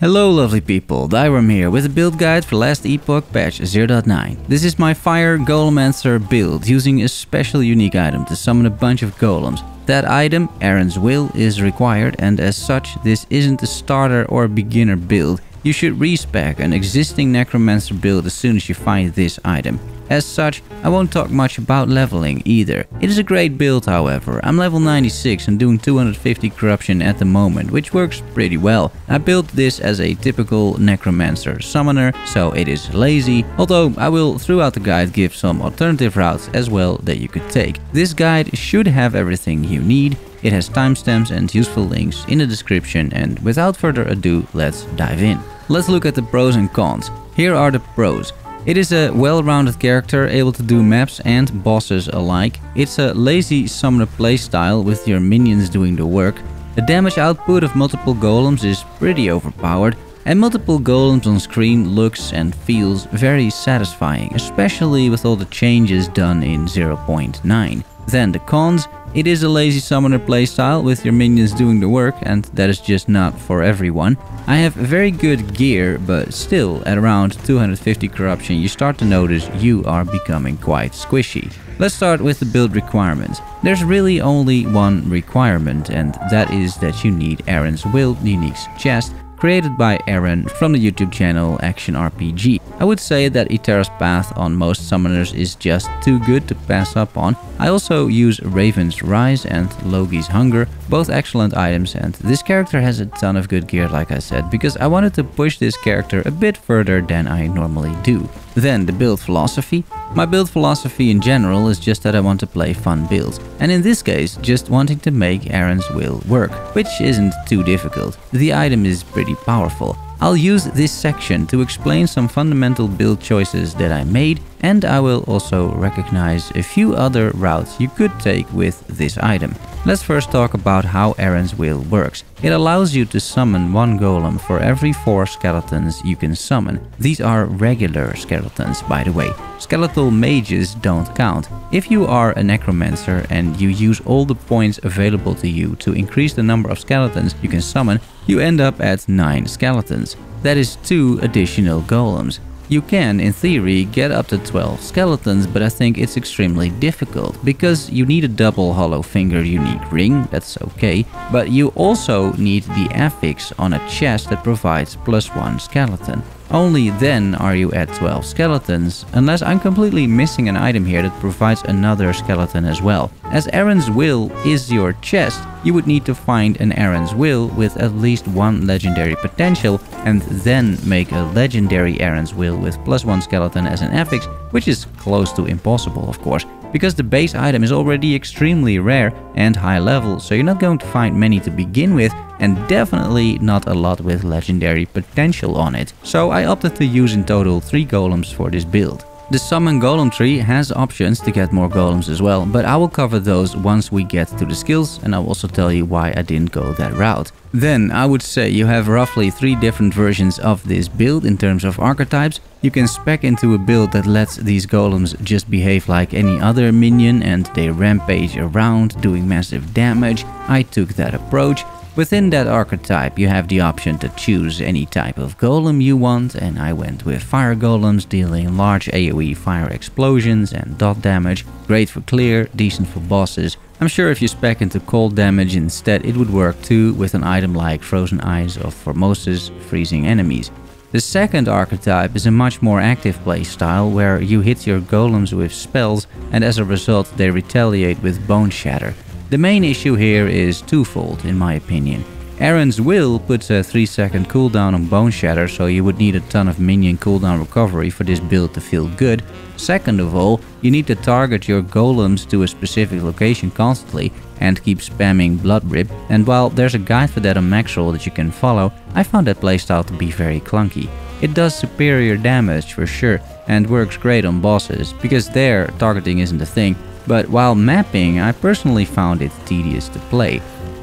Hello lovely people, Thyworm here with a build guide for Last Epoch patch 0.9. This is my Fire Golemancer build, using a special unique item to summon a bunch of golems. That item, Eren's Will, is required, and as such this isn't a starter or beginner build. You should respec an existing necromancer build as soon as you find this item. As such, I won't talk much about leveling either. It is a great build however. I'm level 96 and doing 250 corruption at the moment, which works pretty well. I built this as a typical necromancer summoner, so it is lazy, although I will throughout the guide give some alternative routes as well that you could take. This guide should have everything you need. It has timestamps and useful links in the description, and without further ado, let's dive in. Let's look at the pros and cons. Here are the pros. It is a well-rounded character, able to do maps and bosses alike. It's a lazy summoner playstyle with your minions doing the work. The damage output of multiple golems is pretty overpowered, and multiple golems on screen looks and feels very satisfying, especially with all the changes done in 0.9. Then the cons. It is a lazy summoner playstyle with your minions doing the work, and that is just not for everyone. I have very good gear, but still at around 250 corruption you start to notice you are becoming quite squishy. Let's start with the build requirements. There's really only one requirement, and that is that you need Aaron's Will, Ninik's chest, created by Aaron from the YouTube channel Action RPG. I would say that Itera's path on most summoners is just too good to pass up on. I also use Raven's Rise and Loggi's Hunger, both excellent items, and this character has a ton of good gear like I said, because I wanted to push this character a bit further than I normally do. Then the build philosophy. My build philosophy in general is just that I want to play fun builds, and in this case just wanting to make Aaron's Will work, which isn't too difficult. The item is pretty powerful. I'll use this section to explain some fundamental build choices that I made, and I will also recognize a few other routes you could take with this item. Let's first talk about how Aaron's Will works. It allows you to summon one golem for every 4 skeletons you can summon. These are regular skeletons, by the way. Skeletal mages don't count. If you are a necromancer and you use all the points available to you to increase the number of skeletons you can summon, you end up at 9 skeletons. That is 2 additional golems. You can, in theory, get up to 12 skeletons, but I think it's extremely difficult, because you need a double hollow finger unique ring, that's okay, but you also need the affix on a chest that provides +1 skeleton. Only then are you at 12 skeletons, unless I'm completely missing an item here that provides another skeleton as well. As Aaron's Will is your chest, you would need to find an Aaron's Will with at least 1 legendary potential, and then make a legendary Aaron's Will with +1 skeleton as an affix, which is close to impossible of course, because the base item is already extremely rare and high level, so you're not going to find many to begin with, and definitely not a lot with legendary potential on it. So I opted to use in total 3 golems for this build. The Summon Golem tree has options to get more golems as well, but I will cover those once we get to the skills, and I'll also tell you why I didn't go that route. Then I would say you have roughly 3 different versions of this build in terms of archetypes. You can spec into a build that lets these golems just behave like any other minion and they rampage around doing massive damage. I took that approach. Within that archetype you have the option to choose any type of golem you want, and I went with fire golems dealing large AoE fire explosions and dot damage. Great for clear, decent for bosses. I'm sure if you spec into cold damage instead it would work too, with an item like Frozen Eyes of Formosus freezing enemies. The second archetype is a much more active playstyle, where you hit your golems with spells and as a result they retaliate with Bone Shatter. The main issue here is twofold in my opinion. Aaron's Will puts a 3-second cooldown on Bone Shatter, so you would need a ton of minion cooldown recovery for this build to feel good. Second of all, you need to target your golems to a specific location constantly and keep spamming Bloodrip, and while there's a guide for that on Maxroll that you can follow, I found that playstyle to be very clunky. It does superior damage for sure and works great on bosses, because there targeting isn't a thing. But while mapping, I personally found it tedious to play.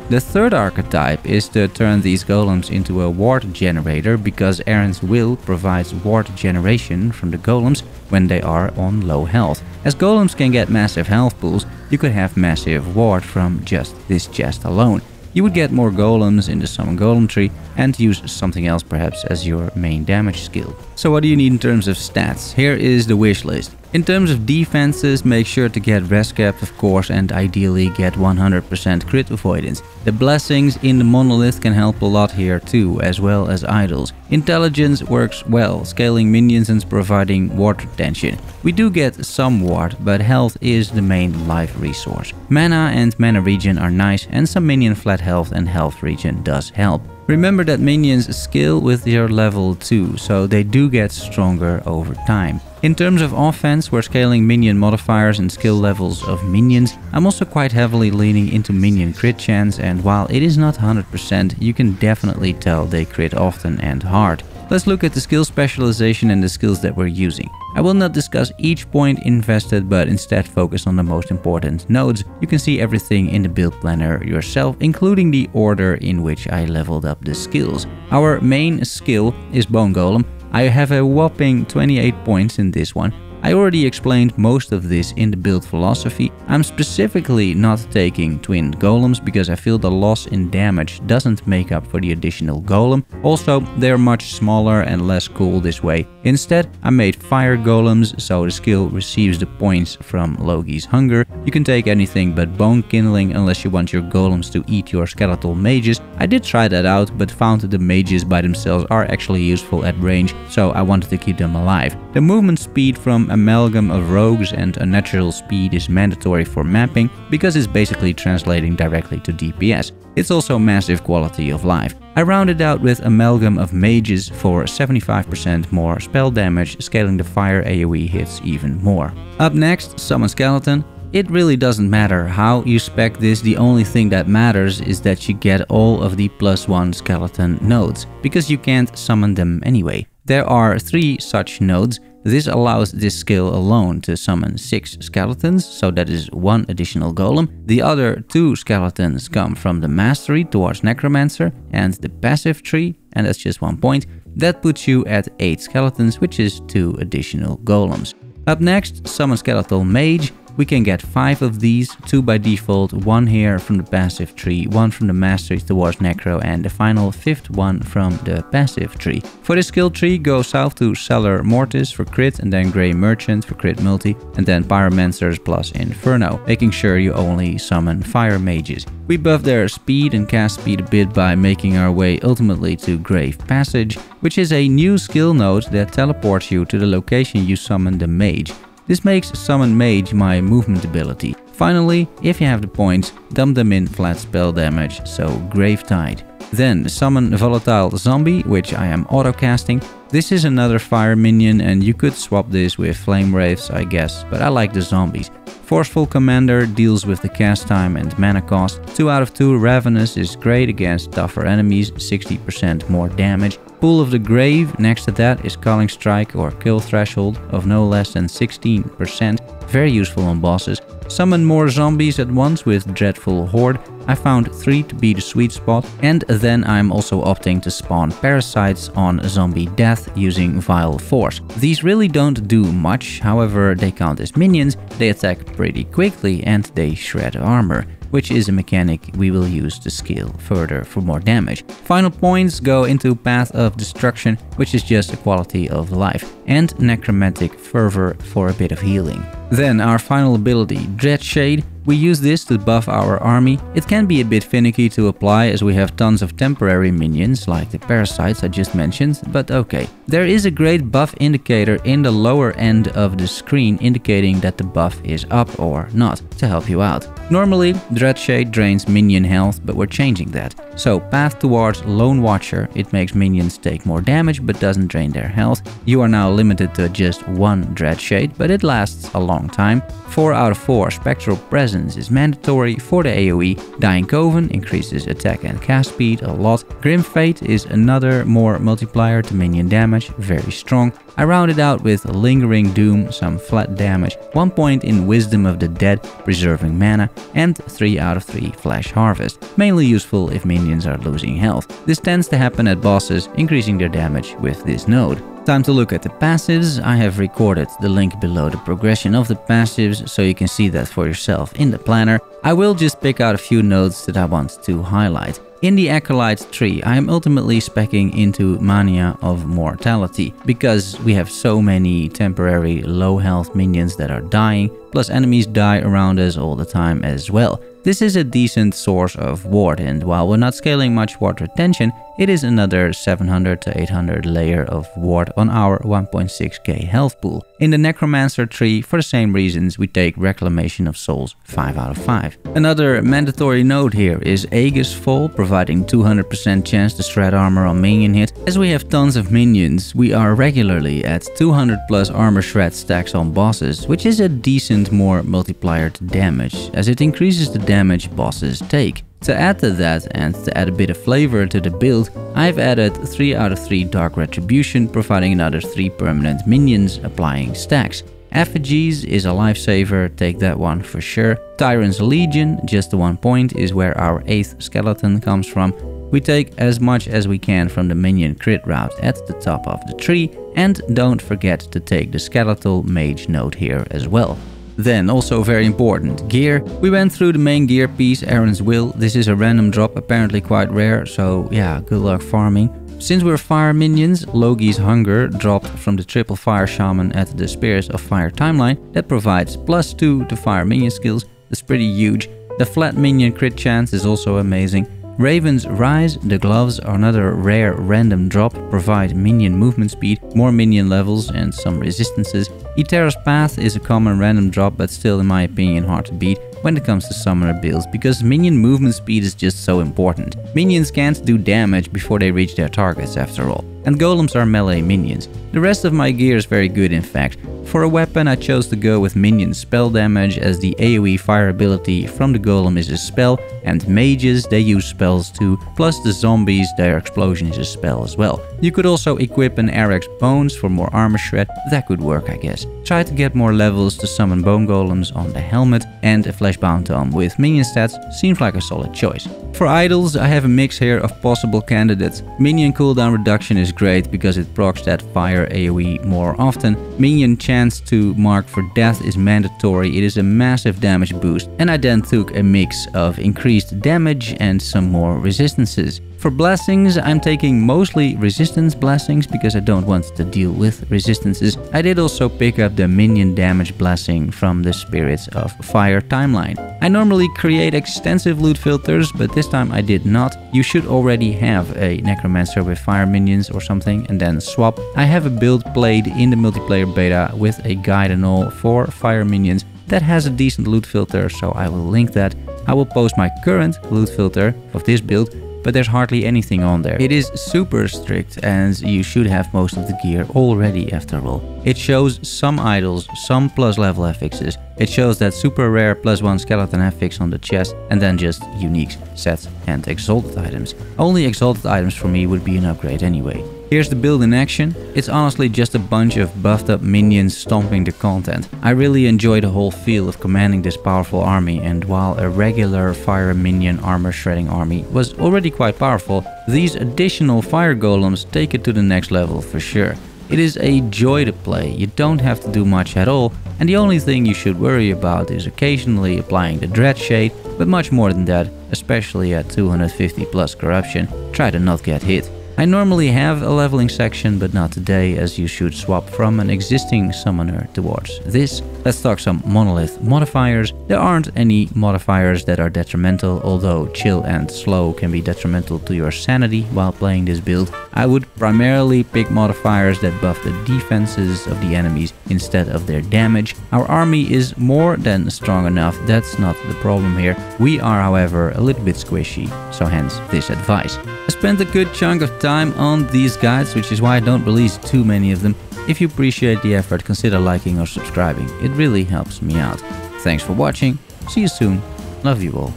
The third archetype is to turn these golems into a ward generator, because Aaron's Will provides ward generation from the golems when they are on low health. As golems can get massive health pools, you could have massive ward from just this chest alone. You would get more golems in the Summon Golem tree and use something else perhaps as your main damage skill. So what do you need in terms of stats? Here is the wish list. In terms of defenses, make sure to get rest caps of course and ideally get 100% crit avoidance. The blessings in the monolith can help a lot here too, as well as idols. Intelligence works well, scaling minions and providing ward retention. We do get some ward, but health is the main life resource. Mana and mana regen are nice, and some minion flat health and health regen does help. Remember that minions skill with your level 2, so they do get stronger over time. In terms of offense, we're scaling minion modifiers and skill levels of minions. I'm also quite heavily leaning into minion crit chance, and while it is not 100%, you can definitely tell they crit often and hard. Let's look at the skill specialization and the skills that we're using. I will not discuss each point invested, but instead focus on the most important nodes. You can see everything in the build planner yourself, including the order in which I leveled up the skills. Our main skill is Bone Golem. I have a whopping 28 points in this one. I already explained most of this in the build philosophy. I'm specifically not taking twin golems because I feel the loss in damage doesn't make up for the additional golem. Also, they're much smaller and less cool this way. Instead, I made fire golems, so the skill receives the points from Loggi's Hunger. You can take anything but bone kindling unless you want your golems to eat your skeletal mages. I did try that out, but found that the mages by themselves are actually useful at range, so I wanted to keep them alive. The movement speed from Amalgam of Rogues and Unnatural Speed is mandatory for mapping because it's basically translating directly to DPS. It's also massive quality of life. I rounded out with Amalgam of Mages for 75% more spell damage, scaling the fire AoE hits even more. Up next, Summon Skeleton. It really doesn't matter how you spec this, the only thing that matters is that you get all of the +1 skeleton nodes, because you can't summon them anyway. There are 3 such nodes. This allows this skill alone to summon 6 skeletons, so that is 1 additional golem. The other 2 skeletons come from the mastery towards necromancer and the passive tree, and that's just 1 point. That puts you at 8 skeletons, which is 2 additional golems. Up next, Summon Skeletal Mage. We can get 5 of these, 2 by default, 1 here from the passive tree, 1 from the mastery towards necro, and the final 5th one from the passive tree. For the skill tree, go south to Cellar Mortis for crit, and then Grey Merchant for crit multi, and then Pyromancers plus Inferno, making sure you only summon fire mages. We buff their speed and cast speed a bit by making our way ultimately to Grave Passage, which is a new skill node that teleports you to the location you summon the mage. This makes Summon Mage my movement ability. Finally, if you have the points, dump them in flat spell damage, so Grave Tide. Then Summon Volatile Zombie, which I am autocasting. This is another fire minion and you could swap this with Flame Wraiths, I guess, but I like the zombies. Forceful Commander deals with the cast time and mana cost. 2 out of 2 Ravenous is great against tougher enemies, 60% more damage. Pool of the Grave, next to that is Calling Strike or Kill Threshold of no less than 16%, very useful on bosses. Summon more zombies at once with Dreadful Horde, I found 3 to be the sweet spot. And then I'm also opting to spawn parasites on zombie death using Vile Force. These really don't do much, however they count as minions, they attack pretty quickly and they shred armor, which is a mechanic we will use to scale further for more damage. Final points go into Path of Destruction, which is just a quality of life, and Necromantic Fervor for a bit of healing. Then our final ability, Dreadshade. We use this to buff our army. It can be a bit finicky to apply as we have tons of temporary minions like the parasites I just mentioned, but okay. There is a great buff indicator in the lower end of the screen indicating that the buff is up or not to help you out. Normally, Dreadshade drains minion health, but we're changing that. So Path towards Lone Watcher, it makes minions take more damage but doesn't drain their health. You are now limited to just 1 Dreadshade, but it lasts a long time. 4 out of 4 Spectral Presence is mandatory for the AoE. Dying Coven increases attack and cast speed a lot. Grim Fate is another more multiplier to minion damage, very strong. I rounded out with Lingering Doom, some flat damage, 1 point in Wisdom of the Dead, preserving mana, and 3 out of 3 Flash Harvest, mainly useful if minions are losing health. This tends to happen at bosses, increasing their damage with this node. Time to look at the passives. I have recorded the link below the progression of the passives so you can see that for yourself in the planner. I will just pick out a few nodes that I want to highlight. In the Acolyte tree, I am ultimately speccing into Mania of Mortality, because we have so many temporary low health minions that are dying, plus enemies die around us all the time as well. This is a decent source of ward, and while we're not scaling much ward retention, it is another 700 to 800 layer of ward on our 1.6k health pool. In the Necromancer tree, for the same reasons, we take Reclamation of Souls 5 out of 5. Another mandatory node here is Aegis Fall, providing 200% chance to shred armor on minion hit. As we have tons of minions, we are regularly at 200 plus armor shred stacks on bosses, which is a decent more multiplier to damage, as it increases the damage bosses take. To add to that, and to add a bit of flavor to the build, I've added 3 out of 3 Dark Retribution, providing another 3 permanent minions, applying stacks. Effigies is a lifesaver, take that one for sure. Tyrant's Legion, just the 1 point, is where our 8th skeleton comes from. We take as much as we can from the minion crit route at the top of the tree, and don't forget to take the Skeletal Mage node here as well. Then, also very important, gear. We went through the main gear piece, Aaron's Will. This is a random drop, apparently quite rare, so yeah, good luck farming. Since we're fire minions, Loggi's Hunger dropped from the triple fire shaman at the Spirits of Fire timeline. That provides plus 2 to fire minion skills. That's pretty huge. The flat minion crit chance is also amazing. Raven's Rise, the gloves are another rare random drop, provide minion movement speed, more minion levels and some resistances. Itera's Path is a common random drop, but still in my opinion hard to beat when it comes to summoner builds, because minion movement speed is just so important. Minions can't do damage before they reach their targets after all, and golems are melee minions. The rest of my gear is very good in fact. For a weapon I chose to go with minion spell damage, as the AoE fire ability from the golem is a spell, and mages, they use spells too, plus the zombies, their explosion is a spell as well. You could also equip an Arax Bones for more armor shred, that could work I guess. Try to get more levels to summon bone golems on the helmet, and a fleshbound tome with minion stats seems like a solid choice. For idols, I have a mix here of possible candidates. Minion cooldown reduction is great because it procs that fire AoE more often. Minion chance to mark for death is mandatory, it is a massive damage boost, and I then took a mix of increased damage and some more resistances. For blessings, I'm taking mostly resistance blessings because I don't want to deal with resistances. I did also pick up the minion damage blessing from the Spirits of Fire timeline. I normally create extensive loot filters, but this time I did not. You should already have a necromancer with fire minions or something and then swap. I have a build played in the multiplayer beta with a guide and all for fire minions that has a decent loot filter, so I will link that. I will post my current loot filter of this build, but there's hardly anything on there. It is super strict and you should have most of the gear already after all. It shows some idols, some plus level affixes. It shows that super rare plus 1 skeleton affix on the chest, and then just uniques, sets and exalted items. Only exalted items for me would be an upgrade anyway. Here's the build in action. It's honestly just a bunch of buffed up minions stomping the content. I really enjoy the whole feel of commanding this powerful army, and while a regular fire minion armor shredding army was already quite powerful, these additional fire golems take it to the next level for sure. It is a joy to play, you don't have to do much at all, and the only thing you should worry about is occasionally applying the Dreadshade, but much more than that, especially at 250 plus corruption, try to not get hit. I normally have a leveling section, but not today, as you should swap from an existing summoner towards this. Let's talk some monolith modifiers. There aren't any modifiers that are detrimental, although chill and slow can be detrimental to your sanity while playing this build. I would primarily pick modifiers that buff the defenses of the enemies instead of their damage. Our army is more than strong enough, that's not the problem here. We are however a little bit squishy, so hence this advice. I spent a good chunk of time on these guides, which is why I don't release too many of them. If you appreciate the effort, consider liking or subscribing, it really helps me out. Thanks for watching, see you soon, love you all,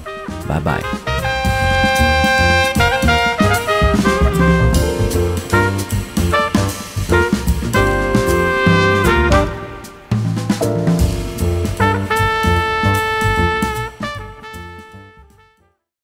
bye bye.